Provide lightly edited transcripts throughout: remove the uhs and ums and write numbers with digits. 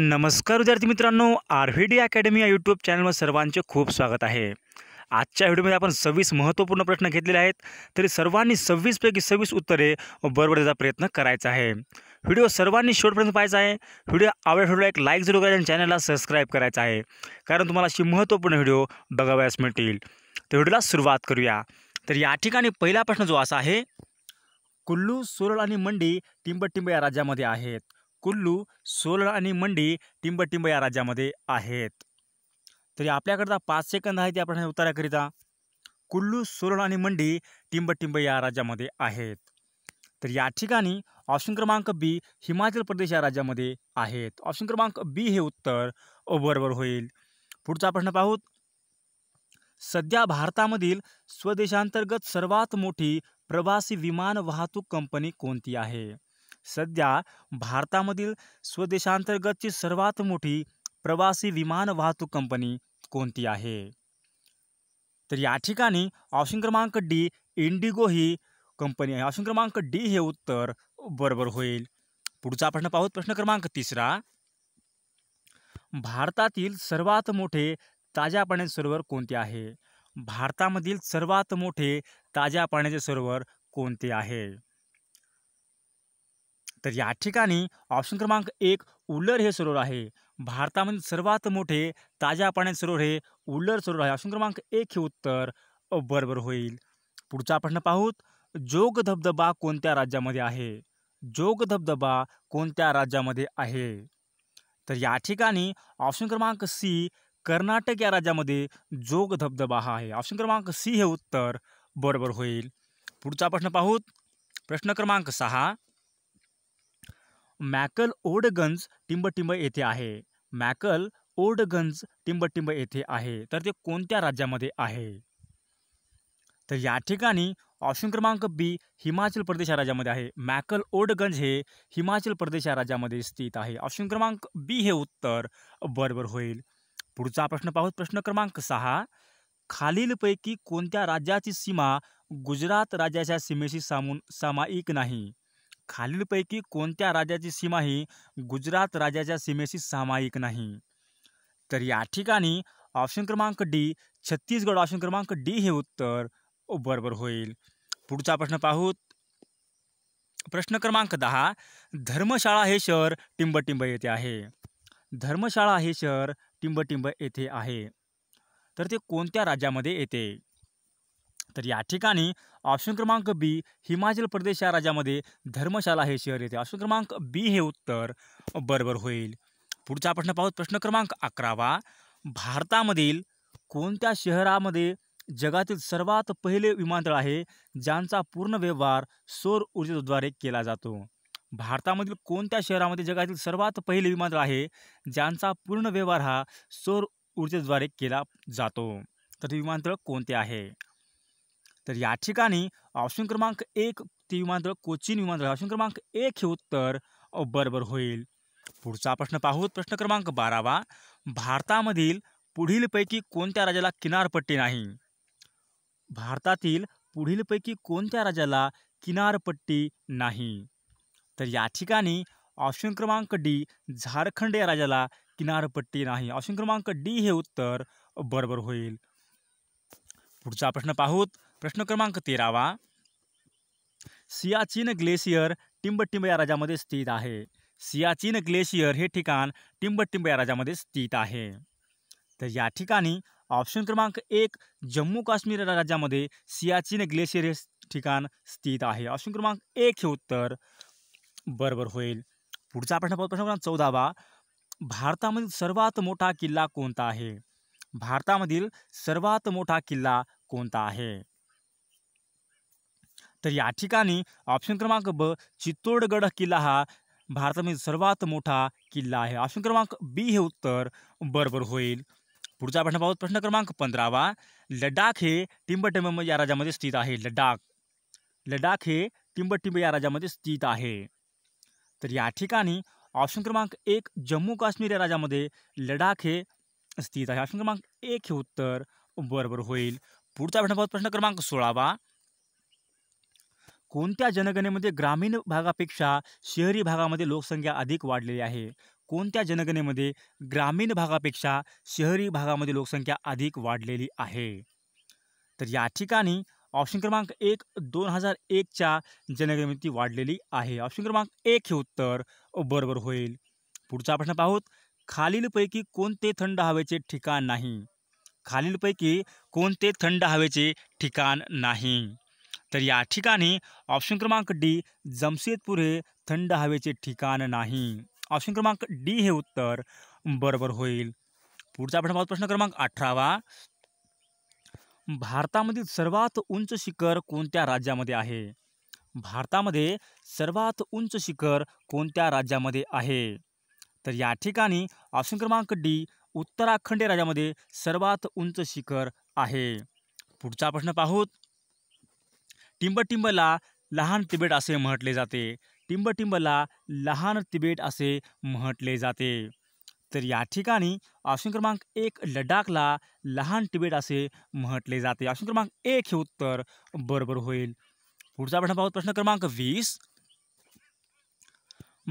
नमस्कार विद्यार्थी मित्रांनो, आर व्ही अकेडमी या यूट्यूब चॅनलवर सर्वांचे खूप स्वागत आहे। आजच्या व्हिडिओमध्ये आपण 26 महत्त्वपूर्ण प्रश्न घेतलेले आहेत, तरी सर्वांनी 26 पैकी 26 उत्तरे बरोबरचा प्रयत्न करायचा आहे। व्हिडिओ सर्वांनी शेवटपर्यंत पाहायचा आहे। व्हिडिओ आवडला एक लाईक जरूर करा आणि चॅनलला सबस्क्राइब करायचा आहे, कारण तुम्हाला अशी महत्त्वपूर्ण व्हिडिओ बघावयास मिळतील। तर व्हिडिओला सुरुवात करूया। तर या ठिकाणी पहिला प्रश्न जो असा आहे, कुल्लू, सोलन आणि मंडी टिंबटिंब या राज्यामध्ये आहेत। कुल्लू, सोलन आणि मंडी टिंबटिंब या राज्यामध्ये आहेत। तरी आपल्याकडे 5 सेकंद आहे त्या प्रश्न उत्तराकरिता। कुल्लू, सोलन आणि मंडी टिंबटिंब या राज्यामध्ये आहेत। तर या ठिकाणी ऑप्शन क्रमांक बी हिमाचल प्रदेश या राज्यामध्ये आहेत। ऑप्शन क्रमांक बी हे उत्तर बरोबर होईल। पुढचा प्रश्न पाहूत। सध्या भारतामधील स्वदेशांतर्गत सर्वात मोठी प्रवासी विमान वाहतूक कंपनी कोणती आहे? सध्या भारतामधील स्वदेशांतर्गतची सर्वात मोठी प्रवासी विमान वाहतूक कंपनी कोणती आहे? तर या ठिकाणी ऑप्शन क्रमांक डी इंडिगो ही कंपनी आहे। ऑप्शन क्रमांक डी हे उत्तर बरोबर होईल। पुढचा प्रश्न पाहूत, प्रश्न क्रमांक 3। भारतातील सर्वात मोठे ताज्या पाण्याचे सरोवर कोणते आहे? भारतामधील सर्वात मोठे ताज्या पाण्याचे सरोवर कोणते आहे? तर या ठिकाणी ऑप्शन क्रमांक 1 उल्लर हे सरोवर आहे। भारतामधील सर्वात मोठे ताज्या पाण्याचे सरोवर हे उल्लर सरोवर आहे। ऑप्शन क्रमांक 1 हे उत्तर बरोबर होईल। पुढचा प्रश्न पाहूत, जोग धबधबा कोणत्या राज्यामध्ये आहे? जोग धबधबा कोणत्या राज्यामध्ये आहे? तर या ठिकाणी ऑप्शन क्रमांक सी कर्नाटक या राज्यामध्ये जोग धबधबा हा आहे। ऑप्शन क्रमांक सी हे उत्तर बरोबर होईल। पुढचा प्रश्न पाहूत, प्रश्न क्रमांक 6। मैकल ओडगंज टिंबटिंब येथे आहे। मैकल ओडगंज टिंबटिंब येथे आहे। तर ते कोणत्या राज्यामध्ये आहे? तर या ठिकाणी ऑप्शन क्रमांक बी हिमाचल प्रदेश या राज्यामध्ये आहे। मैकल ओडगंज हे हिमाचल प्रदेश या राज्यामध्ये स्थित आहे। ऑप्शन क्रमांक बी हे उत्तर बरोबर होईल। पुढचा प्रश्न पाहूत, प्रश्न क्रमांक 6। खालीलपैकी कोणत्या राज्याची सीमा गुजरात राज्याच्या सीमेशी सामायिक नाही? खालीलपैकी कोणत्या राज्याची सीमा ही गुजरात राज्याच्या सीमेशी सामायिक नाही? तर या ठिकाणी ऑप्शन क्रमांक डी छत्तीसगड। ऑप्शन क्रमांक डी हे उत्तर बरोबर होईल। पुढचा प्रश्न पाहूत, प्रश्न क्रमांक 10। धर्मशाळा हे शहर टिंबटिंब येथे आहे। धर्मशाळा हे शहर टिंबटिंब येथे आहे। तर ते कोणत्या राज्यामध्ये येते? तर या ठिकाणी ऑप्शन क्रमांक बी हिमाचल प्रदेश या राज्यामध्ये धर्मशाला हे शहर येते। ऑप्शन क्रमांक बी हे उत्तर बरोबर होईल। पुढचा प्रश्न पाहूत, प्रश्न क्रमांक 11। भारतामधील कोणत्या शहरामध्ये जगातील सर्वात पहिले विमानतळ आहे ज्यांचा पूर्ण व्यवहार सौर ऊर्जेद्वारे केला जातो? भारतामधील कोणत्या शहरामध्ये जगातील सर्वात पहिले विमानतळ आहे ज्यांचा पूर्ण व्यवहार हा सौर ऊर्जेद्वारे केला जातो? तर विमानतळ कोणते आहे? तर या ठिकाणी ऑप्शन क्रमांक 1 ते विमानतळ कोचीन विमानतळ। ऑप्शन क्रमांक 1 हे उत्तर बरोबर होईल। पुढचा प्रश्न पाहूत, प्रश्न क्रमांक 12। भारतामधील पुढीलपैकी कोणत्या राज्याला किनारपट्टी नाही? भारतातील पुढीलपैकी कोणत्या राज्याला किनारपट्टी नाही? तर या ठिकाणी ऑप्शन क्रमांक डी झारखंड या राज्याला किनारपट्टी नाही। ऑप्शन क्रमांक डी हे उत्तर बरोबर होईल। पुढचा प्रश्न पाहूत, प्रश्न क्रमांक 13। सियाचिन ग्लेशियर टिंबटिंब या राज्यामध्ये स्थित आहे। सियाचिन ग्लेशियर हे ठिकाण टिंबटिंब या राज्यामध्ये स्थित आहे। तर या ठिकाणी ऑप्शन क्रमांक 1 जम्मू काश्मीर राज्यामध्ये सियाचिन ग्लेशियर हे ठिकाण स्थित आहे। ऑप्शन क्रमांक 1 हे उत्तर बरोबर होईल। पुढचा प्रश्न पाहू, प्रश्न क्रमांक 14। भारतामधील सर्वात मोठा किल्ला कोणता आहे? भारतामधील सर्वात मोठा किल्ला कोणता आहे? तर या ठिकाणी ऑप्शन क्रमांक ब चित्तौडगड किल्ला हा भारतामधील सर्वात मोठा किल्ला आहे। ऑप्शन क्रमांक बी हे उत्तर बरोबर होईल। पुढचा प्रश्न पाहूत, प्रश्न क्रमांक 15। लडाख हे टिंबटिंब या राज्यामध्ये स्थित आहे। लडाख लडाख हे टिंबटिंब या राज्यामध्ये स्थित आहे। तर या ठिकाणी ऑप्शन क्रमांक 1 जम्मू काश्मीर या राज्यामध्ये लडाख हे स्थित आहे। ऑप्शन क्रमांक 1 हे उत्तर बरोबर होईल। पुढचा प्रश्न पाहूत, प्रश्न क्रमांक 16। कोणत्या जनगणनेमध्ये ग्रामीण भागापेक्षा शहरी भागामध्ये लोकसंख्या अधिक वाढलेली आहे? कोणत्या जनगणनेमध्ये ग्रामीण भागापेक्षा शहरी भागामध्ये लोकसंख्या अधिक वाढलेली आहे? तर या ठिकाणी ऑप्शन क्रमांक 1 2001 जनगणनेमध्ये वाढलेली आहे। ऑप्शन क्रमांक 1 हे उत्तर बरोबर होईल। पुढचा प्रश्न पाहूत, खालीलपैकी कोणते थंड हवेचे ठिकाण नाही? खालीलपैकी कोणते थंड हवेचे ठिकाण नाही? तर या ठिकाणी ऑप्शन क्रमांक डी जमशेदपुर हे थंड हवेचे ठिकाण नाही। ऑप्शन क्रमांक डी हे उत्तर बरोबर होईल। पुढचा प्रश्न क्रमांक 18 भारतामधील सर्वात उंच शिखर कोणत्या राज्यामध्ये आहे? भारतामध्ये सर्वात उंच शिखर कोणत्या राज्यामध्ये आहे? तर या ठिकाणी ऑप्शन क्रमांक डी उत्तराखंड राज्यामध्ये सर्वात उंच शिखर आहे। पुढचा प्रश्न पाहूत, टिंबटिंबला लहान तिबेट असे म्हटले जाते। टिंबटिंबला लहान तिबेट असे म्हटले जाते। तर या ठिकाणी ऑप्शन क्रमांक 1 लडाखला लहान तिबेट असे म्हटले जाते। ऑप्शन क्रमांक 1 हे उत्तर बरोबर होईल। पुढचा प्रश्न पाहूत, प्रश्न क्रमांक 20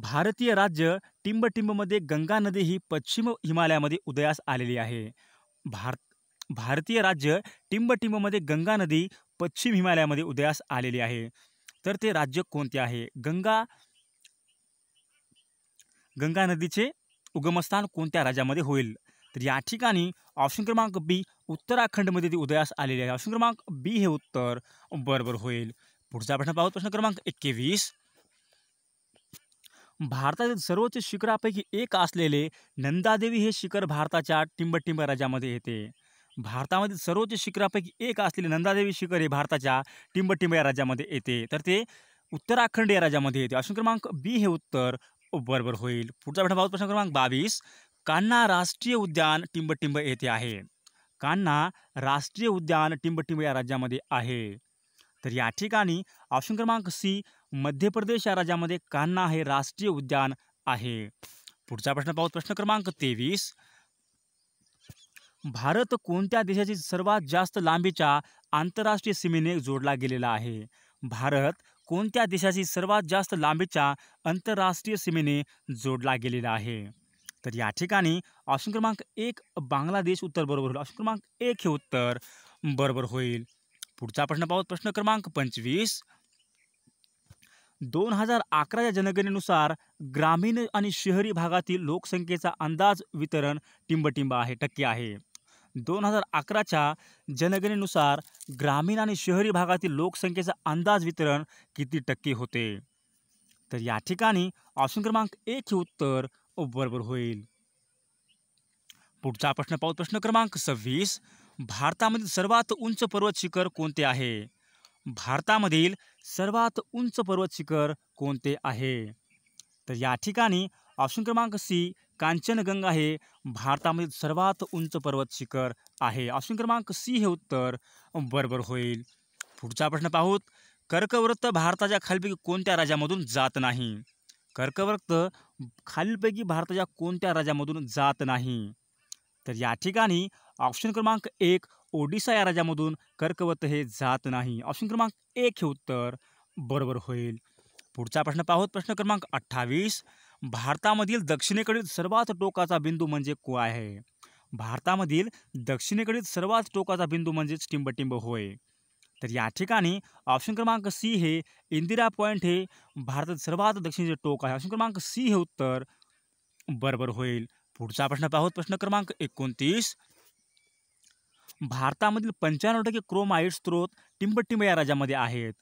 भारतीय राज्य टिंबटिंबमध्ये गंगा नदी ही पश्चिम हिमालयामध्ये उदयास आलेली आहे। भारतीय राज्य टिंबटिंबमध्ये गंगा नदी पश्चिम हिमालयामध्ये उदयास आलेली आहे। तर ते राज्य कोणते आहे? गंगा नदीचे उगमस्थान कोणत्या राज्यामध्ये होईल? तर या ठिकाणी ऑप्शन क्रमांक बी उत्तराखंडमध्ये ती उदयास आलेली आहे। ऑप्शन क्रमांक बी हे उत्तर बरोबर होईल। पुढचा प्रश्न पाहूत, प्रश्न क्रमांक 21 भारतातील सर्वोच्च शिखरापैकी एक असलेले नंदादेवी हे शिखर भारताच्या टिंबटिंब राज्यामध्ये येते। भारतामधील सर्वोच्च शिखरापैकी एक असलेले नंदादेवी शिखर हे भारताच्या टिंबटिंब या राज्यामध्ये येते। तर ते उत्तराखंड या राज्यामध्ये येते। ऑप्शन क्रमांक बी हे उत्तर बरोबर होईल। पुढचा प्रश्न क्रमांक 22 कान्हा राष्ट्रीय उद्यान टिंबटिंब येथे आहे। कान्हा राष्ट्रीय उद्यान टिंबटिंब या राज्यामध्ये आहे। तर या ठिकाणी ऑप्शन क्रमांक सी मध्य प्रदेश या राज्यामध्ये कान्हा हे राष्ट्रीय उद्यान आहे। पुढचा प्रश्न पाहू, प्रश्न क्रमांक 23 भारत कोणत्या देशाची सर्वात जास्त लांबीच्या आंतरराष्ट्रीय सीमेने जोडला गेलेला आहे? भारत कोणत्या देशाची सर्वात जास्त लांबीच्या आंतरराष्ट्रीय सीमेने जोडला गेलेला आहे? तर या ठिकाणी ऑप्शन क्रमांक 1 बांग्लादेश उत्तर बरोबर होईल। ऑप्शन क्रमांक 1 हे उत्तर बरोबर होईल। पुढचा प्रश्न पाहू, प्रश्न क्रमांक 25 2011 जनगणनेनुसार ग्रामीण आणि शहरी भागातील लोकसंख्येचा अंदाज वितरण टिंबटिंब आहे टक्के आहे। 2011 जनगणनेनुसार ग्रामीण आणि शहरी भागातील लोकसंख्येचा अंदाज वितरण किती टक्के होते? तर या ठिकाणी ऑप्शन क्रमांक 1 हे उत्तर बरोबर होईल। पुढचा प्रश्न पाहू, प्रश्न क्रमांक 26 भारतामधील सर्वात उंच पर्वत शिखर कोणते आहे? भारतामधील सर्वात उंच पर्वत शिखर कोणते आहे? तर या ठिकाणी ऑप्शन क्रमांक सी कांचनगंगा हे भारतामधील सर्वात उंच पर्वत शिखर आहे। ऑप्शन क्रमांक सी हे उत्तर बरोबर होईल। पुढचा प्रश्न पाहूत, कर्कवृत्त भारताच्या खालीलपैकी कोणत्या राज्यामधून जात नाही? कर्कवृत्त खालीलपैकी भारताच्या कोणत्या राज्यामधून जात नाही? तर या ठिकाणी ऑप्शन क्रमांक 1 ओडिशा या राज्यामधून कर्कवृत्त हे जात नाही। ऑप्शन क्रमांक 1 हे उत्तर बरोबर होईल। पुढचा प्रश्न पाहूत, प्रश्न क्रमांक 28 भारतामधील दक्षिणेकडील सर्वात टोकाचा बिंदू म्हणजे काय आहे? भारतामधील दक्षिणेकडील सर्वात टोकाचा बिंदू म्हणजेच टिंबटिंब होय। तर या ठिकाणी ऑप्शन क्रमांक सी हे इंदिरा पॉइंट हे भारतात सर्वात दक्षिणेचे टोक आहे। ऑप्शन क्रमांक सी हे उत्तर बरोबर होईल। पुढचा प्रश्न पाहूत, प्रश्न क्रमांक 29 भारतामधील 95% क्रोमाइट स्रोत टिंबटिंब या राज्यामध्ये आहेत।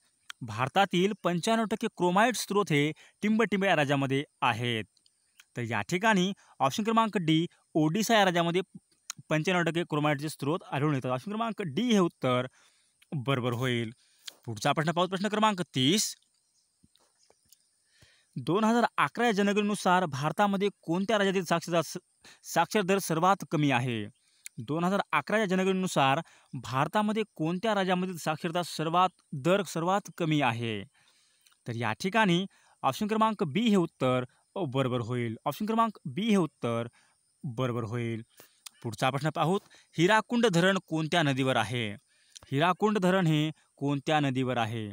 भारतातील 95% क्रोमाइट स्रोत हे टिंबटिंब या राज्यामध्ये आहेत। तर या ठिकाणी ऑप्शन क्रमांक डी ओडिशा या राज्यामध्ये 95% क्रोमाइटचे स्रोत आढळून येतात। ऑप्शन क्रमांक डी हे उत्तर बरोबर होईल। पुढचा प्रश्न पाहू, प्रश्न क्रमांक 30 2011 जनगणनेनुसार भारतामध्ये कोणत्या राज्यातील साक्षर दर सर्वात कमी आहे? 2011 जनगणनेनुसार भारतामध्ये कोणत्या राज्यामधील साक्षरता सर्वात कमी आहे? तर या ठिकाणी ऑप्शन क्रमांक बी हे उत्तर बरोबर होईल। ऑप्शन क्रमांक बी हे उत्तर बरोबर होईल। पुढचा प्रश्न पाहूत, हिराकुंड धरण कोणत्या नदीवर आहे? हिराकुंड धरण हे कोणत्या नदीवर आहे?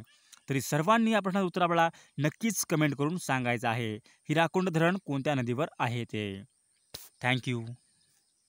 तरी सर्वांनी या प्रश्नाचा उत्तर आपल्याला नक्कीच कमेंट करून सांगायचं आहे। हिराकुंड धरण कोणत्या नदीवर आहे ते। थँक्यू।